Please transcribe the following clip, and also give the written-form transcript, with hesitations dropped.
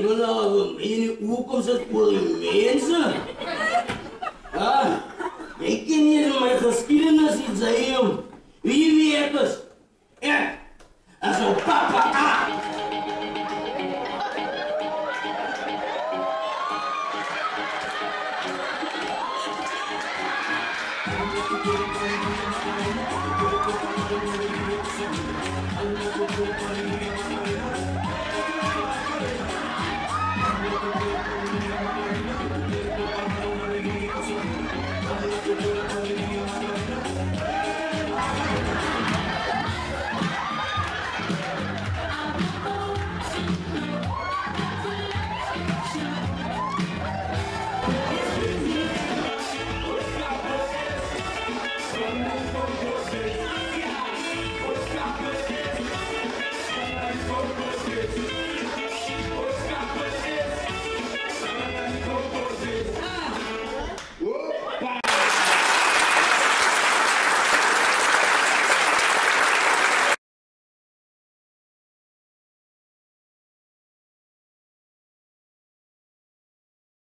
Imola, meni ukomsat poli mensen. Ah, ik ken hier mijn geschiedenis in Zaïm. Wie weet het? Ja, als een papa. Thank you.